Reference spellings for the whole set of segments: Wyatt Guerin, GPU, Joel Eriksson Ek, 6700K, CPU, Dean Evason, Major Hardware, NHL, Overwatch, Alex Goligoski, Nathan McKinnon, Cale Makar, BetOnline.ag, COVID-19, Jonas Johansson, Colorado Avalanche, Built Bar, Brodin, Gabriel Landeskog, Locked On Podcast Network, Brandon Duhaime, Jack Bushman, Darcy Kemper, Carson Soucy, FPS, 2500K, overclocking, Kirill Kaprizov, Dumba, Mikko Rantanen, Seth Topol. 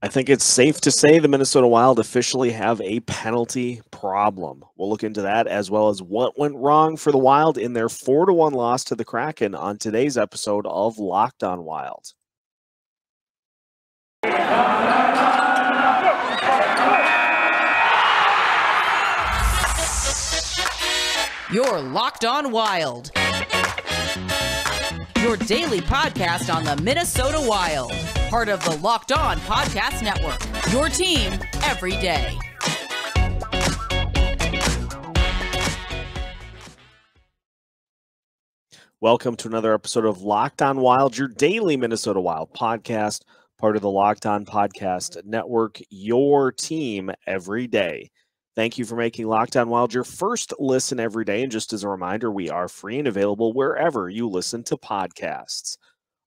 I think it's safe to say the Minnesota Wild officially have a penalty problem. We'll look into that as well as what went wrong for the Wild in their 4-1 loss to the Kraken on today's episode of Locked On Wild. You're Locked On Wild, your daily podcast on the Minnesota Wild. Part of the Locked On Podcast Network, your team every day. Welcome to another episode of Locked On Wild, your daily Minnesota Wild podcast, part of the Locked On Podcast Network, your team every day. Thank you for making Locked On Wild your first listen every day. And just as a reminder, we are free and available wherever you listen to podcasts.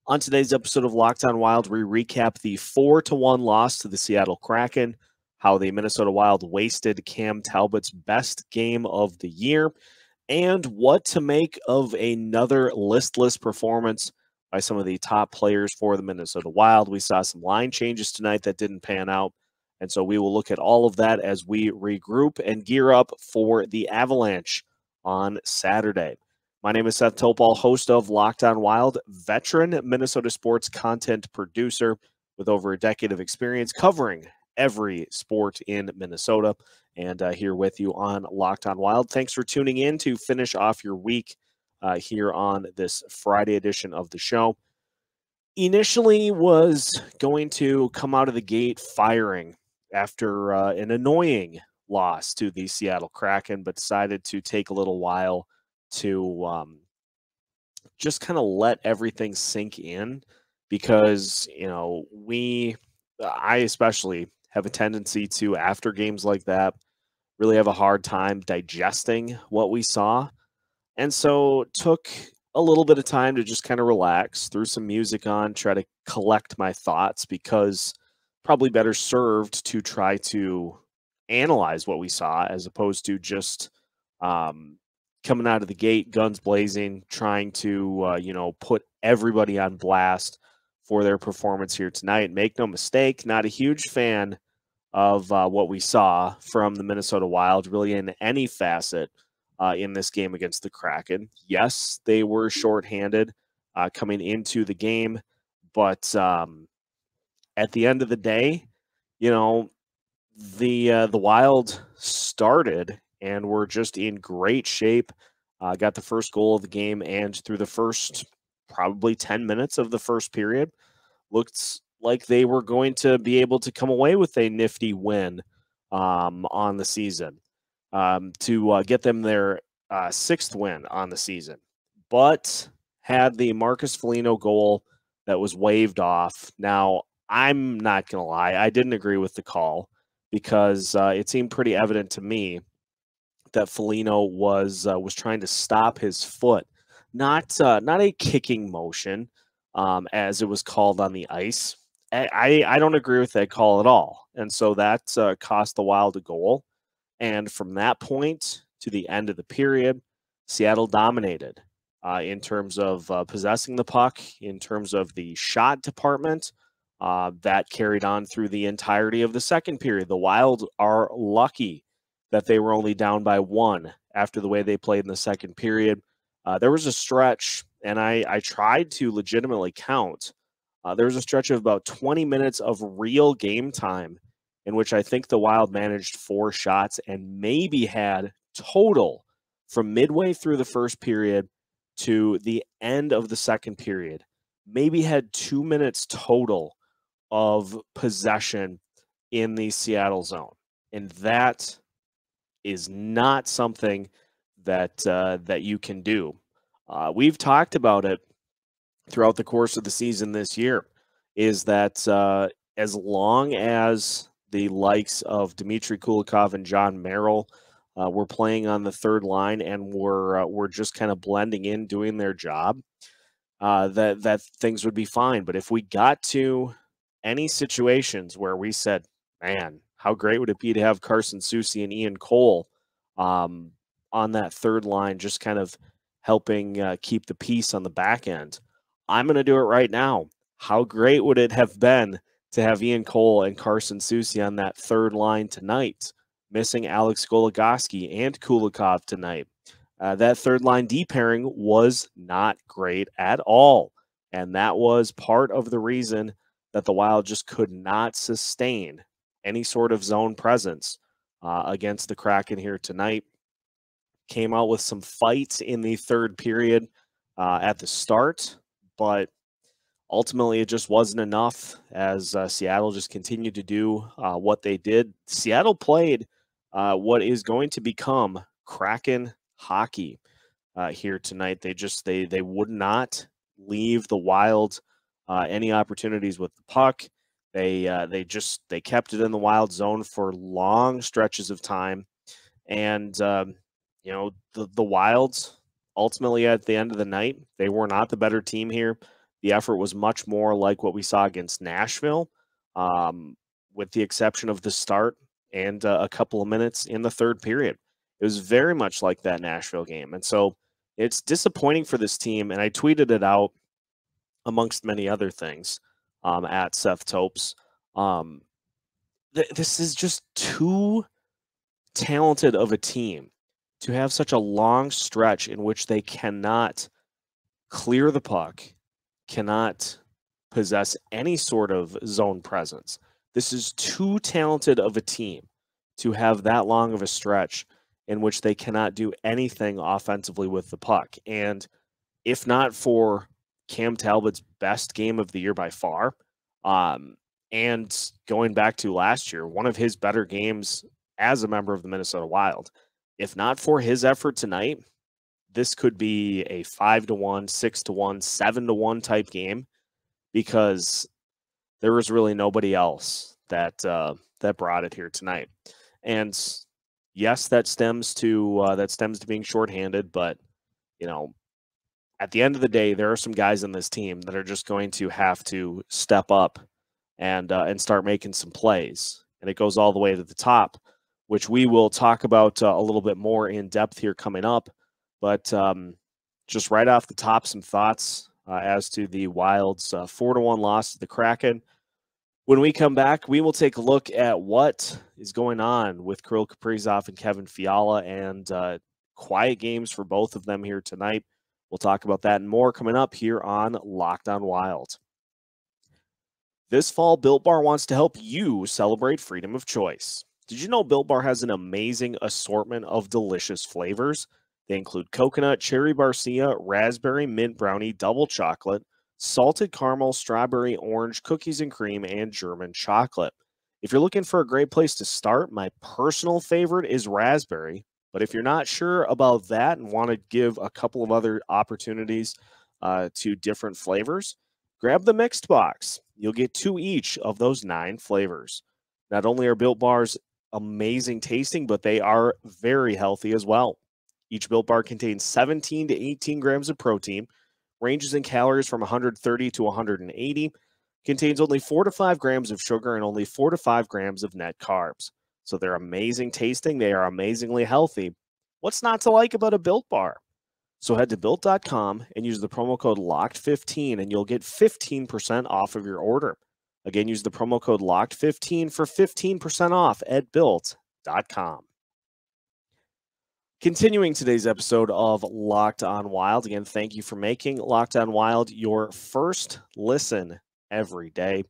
On today's episode of Locked On Wild, we recap the 4-1 loss to the Seattle Kraken, how the Minnesota Wild wasted Cam Talbot's best game of the year, and what to make of another listless performance by some of the top players for the Minnesota Wild. We saw some line changes tonight that didn't pan out, and so we will look at all of that as we regroup and gear up for the Avalanche on Saturday. My name is Seth Topol, host of Locked On Wild, veteran Minnesota sports content producer with over a decade of experience covering every sport in Minnesota, and here with you on Locked On Wild. Thanks for tuning in to finish off your week here on this Friday edition of the show. Initially was going to come out of the gate firing after an annoying loss to the Seattle Kraken, but decided to take a little while to just kind of let everything sink in, because, you know, I especially have a tendency to, after games like that, really have a hard time digesting what we saw. And so took a little bit of time to just kind of relax, threw some music on, try to collect my thoughts, because probably better served to try to analyze what we saw as opposed to just, coming out of the gate, guns blazing, trying to, you know, put everybody on blast for their performance here tonight. Make no mistake, not a huge fan of what we saw from the Minnesota Wild, really in any facet in this game against the Kraken. Yes, they were shorthanded coming into the game, but at the end of the day, you know, the Wild started and we're just in great shape. Got the first goal of the game, and through the first probably 10 minutes of the first period, looked like they were going to be able to come away with a nifty win on the season to get them their sixth win on the season. But had the Marcus Foligno goal that was waved off. Now, I'm not going to lie, I didn't agree with the call, because it seemed pretty evident to me that Foligno was trying to stop his foot, not a kicking motion, as it was called on the ice. I don't agree with that call at all, and so that cost the Wild a goal. And from that point to the end of the period, Seattle dominated in terms of possessing the puck, in terms of the shot department. That carried on through the entirety of the second period. The Wild are lucky that they were only down by one after the way they played in the second period. There was a stretch, and I tried to legitimately count. There was a stretch of about 20 minutes of real game time in which I think the Wild managed four shots and maybe had total from midway through the first period to the end of the second period, maybe had 2 minutes total of possession in the Seattle zone. And that is not something that that you can do. We've talked about it throughout the course of the season this year, is that as long as the likes of Dmitry Kulikov and John Merrill were playing on the third line and were just kind of blending in, doing their job, that things would be fine. But if we got to any situations where we said, man, how great would it be to have Carson Soucy and Ian Cole on that third line, just kind of helping keep the peace on the back end? I'm going to do it right now. How great would it have been to have Ian Cole and Carson Soucy on that third line tonight, missing Alex Goligoski and Kulikov tonight. That third line D pairing was not great at all, and that was part of the reason that the Wild just could not sustain any sort of zone presence against the Kraken here tonight. Came out with some fights in the third period at the start, but ultimately it just wasn't enough as Seattle just continued to do what they did. Seattle played what is going to become Kraken hockey here tonight. They just they would not leave the Wild any opportunities with the puck. They kept it in the Wild zone for long stretches of time. And, you know, the Wilds ultimately at the end of the night, they were not the better team here. The effort was much more like what we saw against Nashville, with the exception of the start and a couple of minutes in the third period. It was very much like that Nashville game. And so it's disappointing for this team. And I tweeted it out amongst many other things. At Seth Topes. This is just too talented of a team to have such a long stretch in which they cannot clear the puck, cannot possess any sort of zone presence. This is too talented of a team to have that long of a stretch in which they cannot do anything offensively with the puck. And if not for Cam Talbot's best game of the year by far, and going back to last year, one of his better games as a member of the Minnesota Wild. If not for his effort tonight, this could be a 5-1, 6-1, 7-1 type game, because there was really nobody else that that brought it here tonight. And yes, that stems to being shorthanded, but you know, at the end of the day, there are some guys in this team that are just going to have to step up and start making some plays. And it goes all the way to the top, which we will talk about a little bit more in depth here coming up. But just right off the top, some thoughts as to the Wild's 4-1 loss to the Kraken. When we come back, we will take a look at what is going on with Kirill Kaprizov and Kevin Fiala, and quiet games for both of them here tonight. We'll talk about that and more coming up here on Locked On Wild. This fall, Built Bar wants to help you celebrate freedom of choice. Did you know Built Bar has an amazing assortment of delicious flavors? They include coconut, cherry barcia, raspberry, mint brownie, double chocolate, salted caramel, strawberry, orange, cookies and cream, and German chocolate. If you're looking for a great place to start, my personal favorite is raspberry. But if you're not sure about that and want to give a couple of other opportunities to different flavors, grab the mixed box. You'll get 2 each of those 9 flavors. Not only are Built Bars amazing tasting, but they are very healthy as well. Each Built Bar contains 17 to 18 grams of protein, ranges in calories from 130 to 180, contains only 4 to 5 grams of sugar and only 4 to 5 grams of net carbs. So they're amazing tasting. They are amazingly healthy. What's not to like about a Built Bar? So head to Built.com and use the promo code LOCKED15 and you'll get 15% off of your order. Again, use the promo code LOCKED15 for 15% off at Built.com. Continuing today's episode of Locked On Wild. Again, thank you for making Locked On Wild your first listen every day.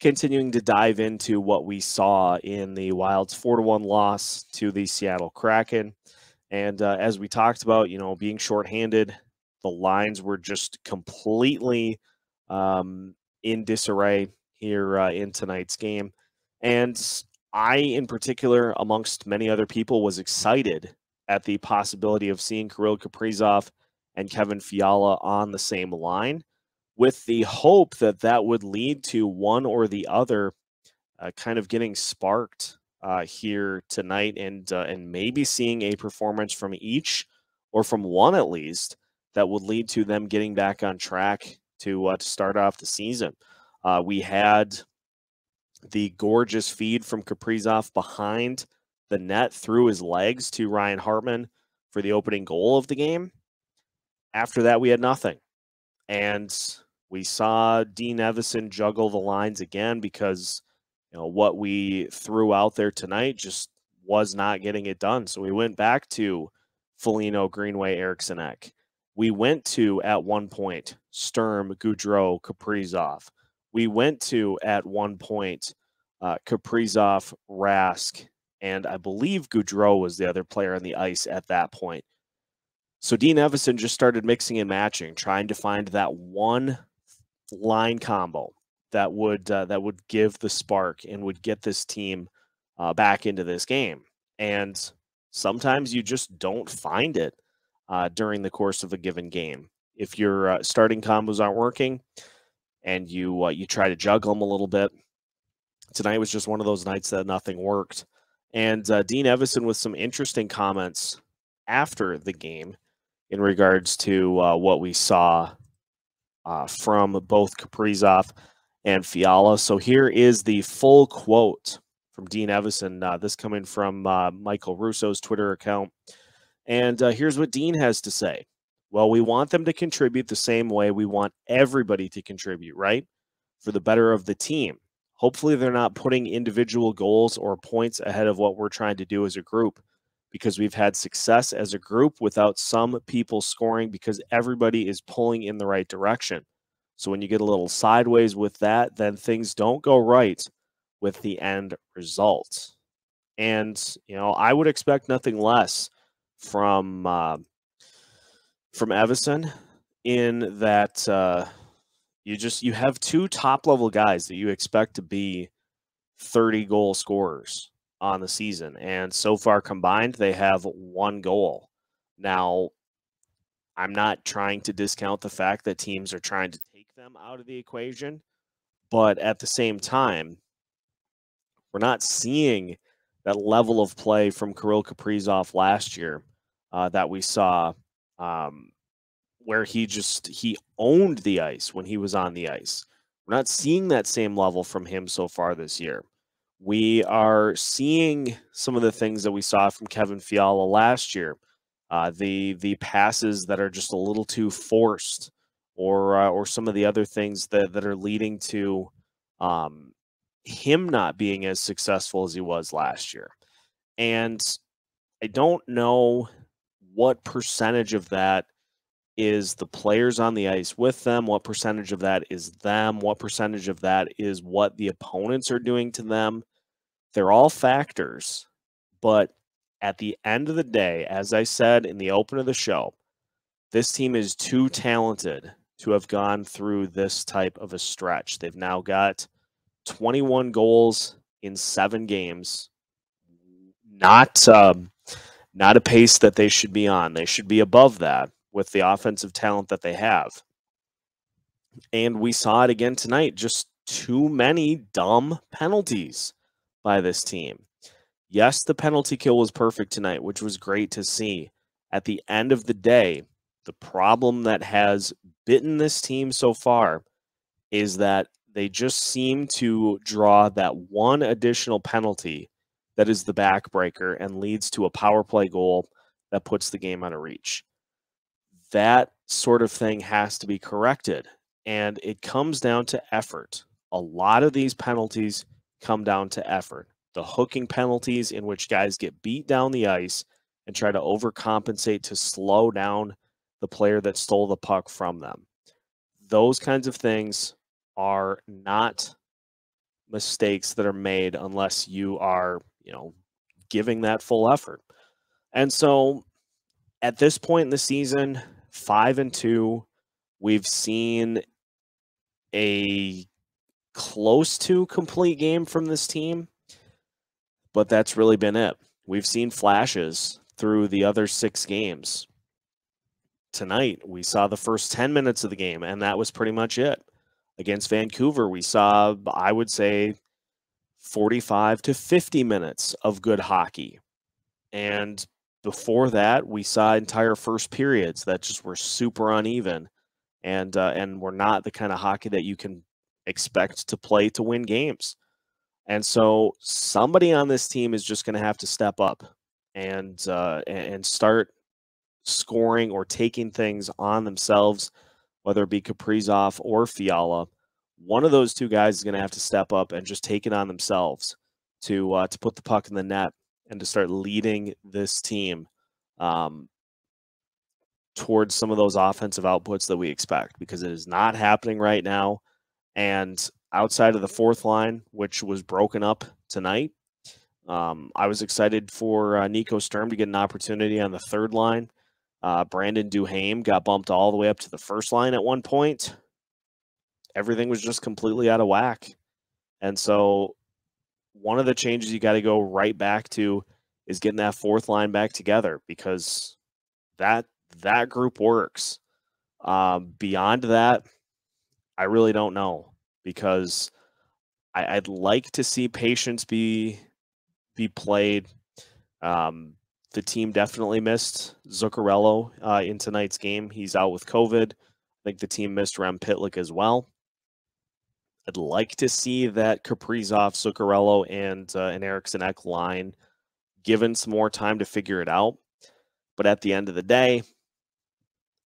Continuing to dive into what we saw in the Wild's 4-1 loss to the Seattle Kraken. And as we talked about, you know, being shorthanded, the lines were just completely in disarray here in tonight's game. And I, in particular, amongst many other people, was excited at the possibility of seeing Kirill Kaprizov and Kevin Fiala on the same line, with the hope that that would lead to one or the other kind of getting sparked here tonight, and maybe seeing a performance from each, or from one at least, that would lead to them getting back on track to start off the season. We had the gorgeous feed from Kaprizov behind the net through his legs to Ryan Hartman for the opening goal of the game. After that, we had nothing. And We saw Dean Evason juggle the lines again because, you know, what we threw out there tonight just was not getting it done. So we went back to Foligno, Greenway, Eriksson Ek. We went to, at one point, Sturm, Gaudreau, Kaprizov. We went to, at one point, Kaprizov, Rask, and I believe Gaudreau was the other player on the ice at that point. So Dean Evason just started mixing and matching, trying to find that one line combo that would give the spark and would get this team back into this game. And sometimes you just don't find it during the course of a given game. If your starting combos aren't working and you try to juggle them a little bit, tonight was just one of those nights that nothing worked. And Dean Evason with some interesting comments after the game in regards to what we saw from both Kaprizov and Fiala. So here is the full quote from Dean Evason, this coming from Michael Russo's Twitter account. And here's what Dean has to say. Well, we want them to contribute the same way we want everybody to contribute, right? For the better of the team. Hopefully they're not putting individual goals or points ahead of what we're trying to do as a group, because we've had success as a group without some people scoring because everybody is pulling in the right direction. So when you get a little sideways with that, then things don't go right with the end result. And, you know, I would expect nothing less from Evason, in that you have two top-level guys that you expect to be 30-goal scorers on the season, and so far combined they have one goal. Now, I'm not trying to discount the fact that teams are trying to take them out of the equation, but at the same time, we're not seeing that level of play from Kirill Kaprizov last year that we saw, where he owned the ice when he was on the ice. We're not seeing that same level from him so far this year. We are seeing some of the things that we saw from Kevin Fiala last year, the passes that are just a little too forced, or some of the other things that are leading to him not being as successful as he was last year. And I don't know what percentage of that is the players on the ice with them, what percentage of that is them, what percentage of that is what the opponents are doing to them. They're all factors, but at the end of the day, as I said in the open of the show, this team is too talented to have gone through this type of a stretch. They've now got 21 goals in 7 games. Not a pace that they should be on. They should be above that with the offensive talent that they have. And we saw it again tonight. Just too many dumb penalties by this team. Yes, the penalty kill was perfect tonight, which was great to see. At the end of the day, the problem that has bitten this team so far is that they just seem to draw that one additional penalty that is the backbreaker and leads to a power play goal that puts the game out of reach. That sort of thing has to be corrected, and it comes down to effort. A lot of these penalties come down to effort. The hooking penalties in which guys get beat down the ice and try to overcompensate to slow down the player that stole the puck from them. Those kinds of things are not mistakes that are made unless you are, you know, giving that full effort. And so at this point in the season, 5-2, we've seen a close to complete game from this team, but that's really been it. We've seen flashes through the other 6 games. Tonight, we saw the first 10 minutes of the game, and that was pretty much it. Against Vancouver, we saw, I would say, 45 to 50 minutes of good hockey. And before that, we saw entire first periods that just were super uneven and were not the kind of hockey that you can expect to play to win games. And so somebody on this team is just going to have to step up and start scoring or taking things on themselves whether it be Kaprizov or Fiala, one of those two guys is going to have to step up and just take it on themselves to put the puck in the net and to start leading this team towards some of those offensive outputs that we expect, because it is not happening right now. And outside of the fourth line, which was broken up tonight, I was excited for Nico Sturm to get an opportunity on the third line. Brandon Duhaime got bumped all the way up to the first line at one point. Everything was just completely out of whack. And so one of the changes you got to go right back to is getting that fourth line back together, because that group works. Beyond that, I really don't know, because I'd like to see patience be played. The team definitely missed Zuccarello in tonight's game. He's out with COVID. I think the team missed Rem Pitlick as well. I'd like to see that Kaprizov, Zuccarello, and Eriksson Ek line given some more time to figure it out. But at the end of the day,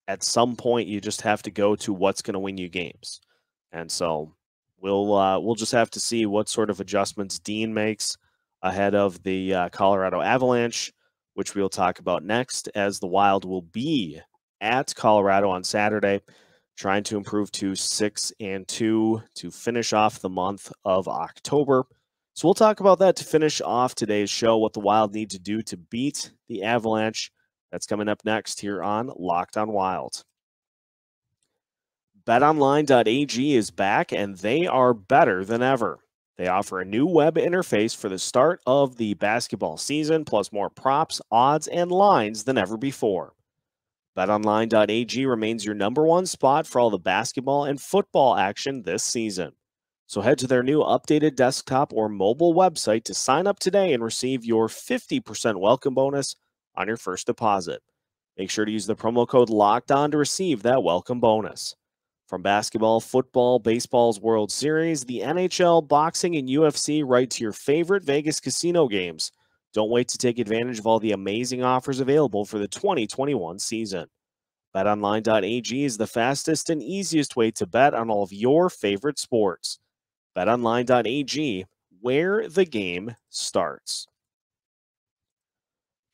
at some point, you just have to go to what's going to win you games. And so we'll just have to see what sort of adjustments Dean makes ahead of the Colorado Avalanche, which we'll talk about next, as the Wild will be at Colorado on Saturday, trying to improve to 6-2 to finish off the month of October. So we'll talk about that to finish off today's show, what the Wild need to do to beat the Avalanche. That's coming up next here on Locked On Wild. BetOnline.ag is back, and they are better than ever. They offer a new web interface for the start of the basketball season, plus more props, odds, and lines than ever before. BetOnline.ag remains your number one spot for all the basketball and football action this season. So head to their new updated desktop or mobile website to sign up today and receive your 50% welcome bonus on your first deposit. Make sure to use the promo code LOCKEDON to receive that welcome bonus. From basketball, football, baseball's World Series, the NHL, boxing, and UFC, right to your favorite Vegas casino games. Don't wait to take advantage of all the amazing offers available for the 2021 season. BetOnline.ag is the fastest and easiest way to bet on all of your favorite sports. BetOnline.ag, where the game starts.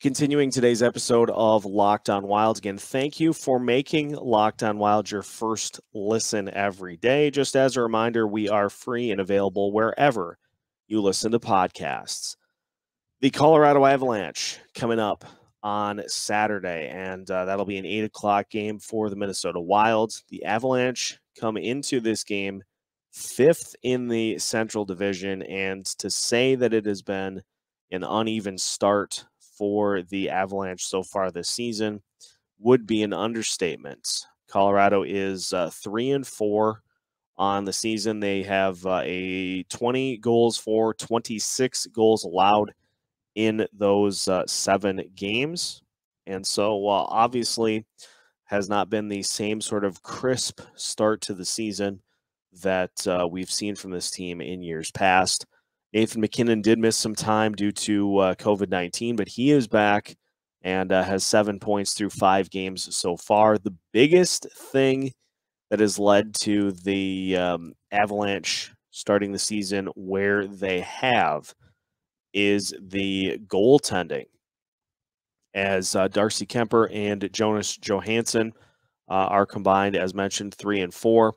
Continuing today's episode of Locked On Wild, again, thank you for making Locked On Wild your first listen every day. Just as a reminder, we are free and available wherever you listen to podcasts. The Colorado Avalanche coming up on Saturday, and that'll be an 8 o'clock game for the Minnesota Wild. The Avalanche come into this game 5th in the Central Division, and to say that it has been an uneven start for the Avalanche so far this season would be an understatement. Colorado is 3-4 on the season. They have a 20 goals for, 26 goals allowed in those 7 games. And so obviously has not been the same sort of crisp start to the season that we've seen from this team in years past. Nathan McKinnon did miss some time due to COVID-19, but he is back and has 7 points through 5 games so far. The biggest thing that has led to the Avalanche starting the season where they have is the goaltending, as Darcy Kemper and Jonas Johansson are combined, as mentioned, 3-4.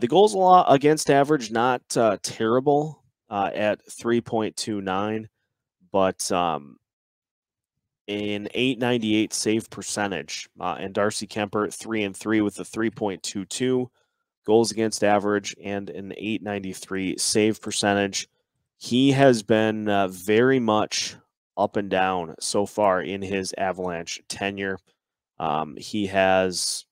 The goals against average, not terrible. At 3.29, but an .898 save percentage. And Darcy Kemper 3-3 with a 3.22 goals against average and an .893 save percentage. He has been very much up and down so far in his Avalanche tenure. He has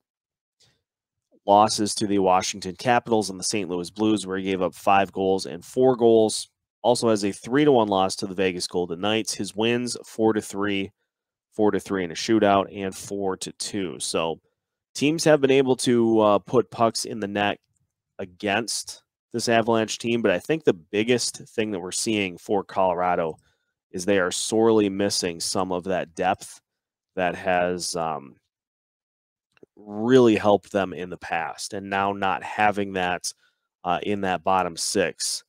losses to the Washington Capitals and the St. Louis Blues, where he gave up 5 goals and 4 goals. Also has a 3-1 loss to the Vegas Golden Knights. His wins 4-3, 4-3 in a shootout, and 4-2. So teams have been able to put pucks in the net against this Avalanche team, but I think the biggest thing that we're seeing for Colorado is they are sorely missing some of that depth that has really helped them in the past. And now not having that in that bottom six,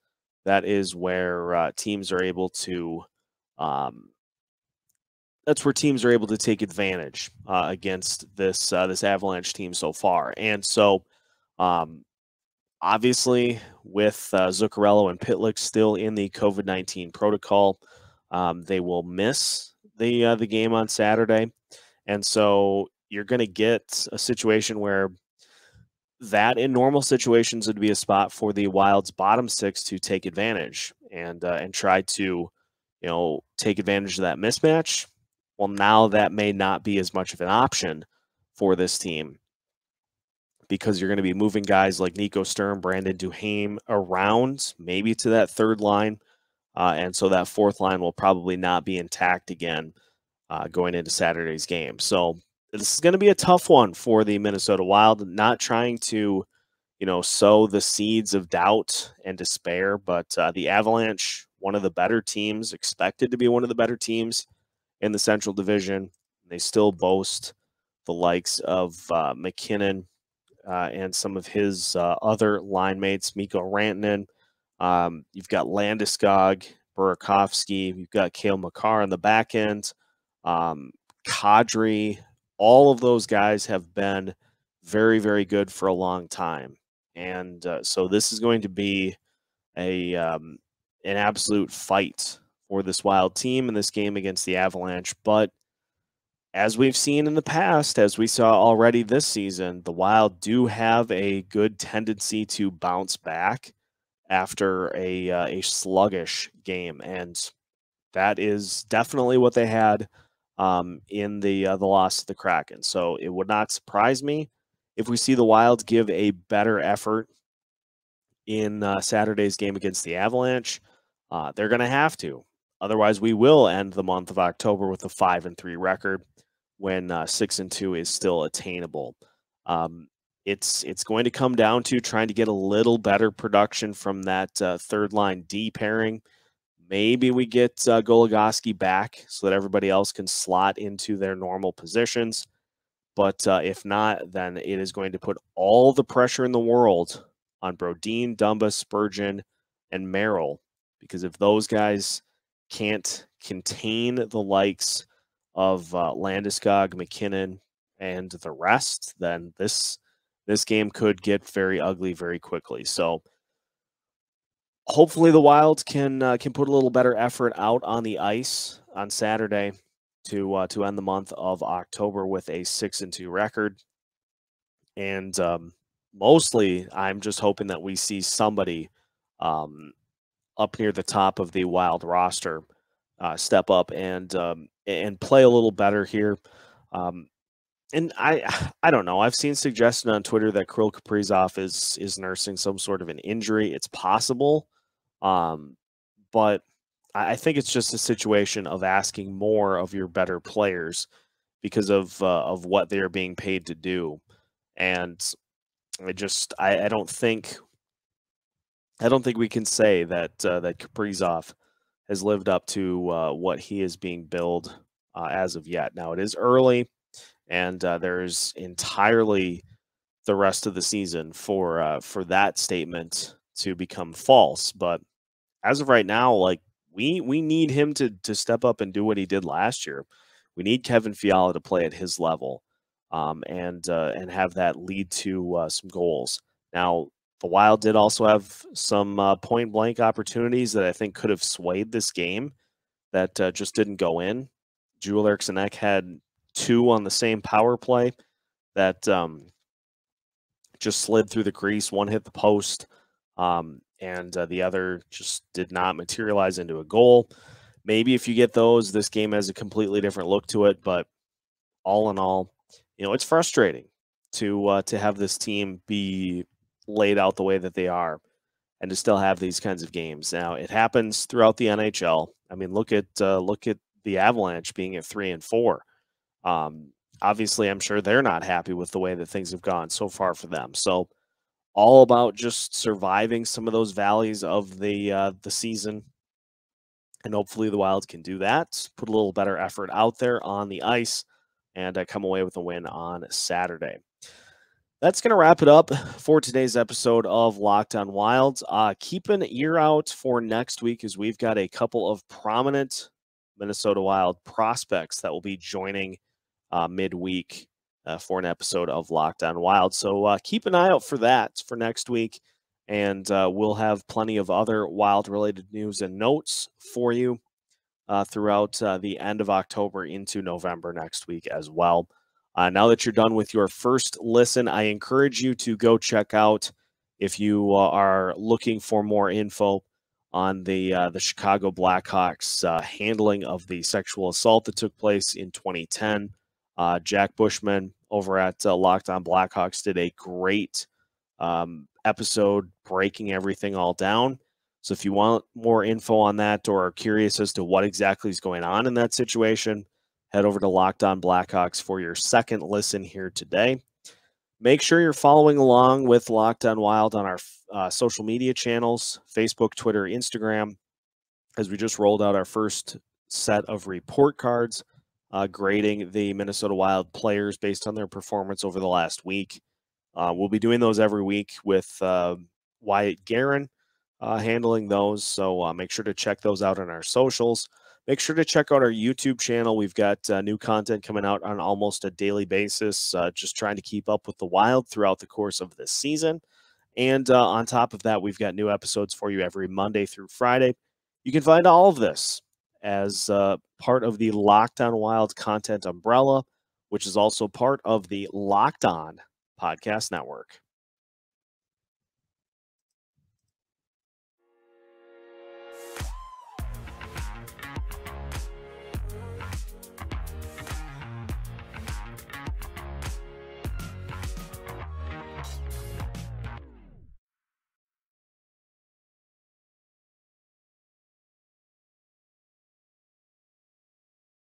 that is where teams are able to that's where teams are able to take advantage against this this Avalanche team so far. And so obviously with Zuccarello and Pitlick still in the COVID-19 protocol, they will miss the game on Saturday. And so you're going to get a situation where that in normal situations would be a spot for the Wild's bottom six to take advantage and try to, you know, take advantage of that mismatch. Well, now that may not be as much of an option for this team because you're going to be moving guys like Nico Sturm, Brandon Duhaime around maybe to that third line. And so that fourth line will probably not be intact again going into Saturday's game. So this is going to be a tough one for the Minnesota Wild, not trying to, you know, sow the seeds of doubt and despair, but the Avalanche, one of the better teams, expected to be one of the better teams in the Central Division. They still boast the likes of McKinnon and some of his other line mates, Mikko Rantanen. You've got Landeskog, Burakovsky. You've got Cale Makar on the back end. Kadri. All of those guys have been very, very good for a long time. And so this is going to be a an absolute fight for this Wild team in this game against the Avalanche. But as we've seen in the past, as we saw already this season, the Wild do have a good tendency to bounce back after a sluggish game. And that is definitely what they had in the loss to the Kraken. So it would not surprise me if we see the Wild give a better effort in Saturday's game against the Avalanche. They're going to have to. Otherwise, we will end the month of October with a 5-3 record when 6-2 is still attainable. It's going to come down to trying to get a little better production from that third line D pairing. Maybe we get Goligoski back so that everybody else can slot into their normal positions. But if not, then it is going to put all the pressure in the world on Brodin, Dumba, Spurgeon, and Merrill. Because if those guys can't contain the likes of Landeskog, McKinnon, and the rest, then this game could get very ugly very quickly. So hopefully the Wild can put a little better effort out on the ice on Saturday to end the month of October with a 6-2 record. And mostly, I'm just hoping that we see somebody up near the top of the Wild roster step up and play a little better here. And I don't know. I've seen suggested on Twitter that Kirill Kaprizov is nursing some sort of an injury. It's possible. But I think it's just a situation of asking more of your better players because of what they're being paid to do. And I don't think we can say that that Kaprizov has lived up to what he is being billed as of yet. Now, it is early, and there's entirely the rest of the season for that statement to become false. But as of right now, like we need him to step up and do what he did last year. We need Kevin Fiala to play at his level and have that lead to some goals. Now, the Wild did also have some point-blank opportunities that I think could have swayed this game that just didn't go in. Joel Eriksson Ek had 2 on the same power play that just slid through the crease. One hit the post, and the other just did not materialize into a goal. Maybe if you get those, this game has a completely different look to it. But all in all, you know, it's frustrating to have this team be laid out the way that they are and to still have these kinds of games. Now, it happens throughout the NHL. I mean, look at the Avalanche being at 3-4. Obviously, I'm sure they're not happy with the way that things have gone so far for them. So all about just surviving some of those valleys of the season. And hopefully the Wild can do that, put a little better effort out there on the ice, and come away with a win on Saturday. That's going to wrap it up for today's episode of Locked On Wilds. Keep an ear out for next week as we've got a couple of prominent Minnesota Wild prospects that will be joining midweek for an episode of Locked On Wild. So keep an eye out for that for next week, and we'll have plenty of other Wild-related news and notes for you throughout the end of October into November next week as well. Now that you're done with your first listen, I encourage you to go check out, if you are looking for more info on the Chicago Blackhawks handling of the sexual assault that took place in 2010. Jack Bushman over at Locked On Blackhawks did a great episode breaking everything all down. So if you want more info on that or are curious as to what exactly is going on in that situation, head over to Locked On Blackhawks for your second listen here today. Make sure you're following along with Locked On Wild on our social media channels, Facebook, Twitter, Instagram, as we just rolled out our first set of report cards, grading the Minnesota Wild players based on their performance over the last week. We'll be doing those every week with Wyatt Guerin handling those, so make sure to check those out on our socials. Make sure to check out our YouTube channel. We've got new content coming out on almost a daily basis, just trying to keep up with the Wild throughout the course of this season. And on top of that, we've got new episodes for you every Monday through Friday. You can find all of this as part of the Locked On Wild content umbrella, which is also part of the Locked On Podcast Network.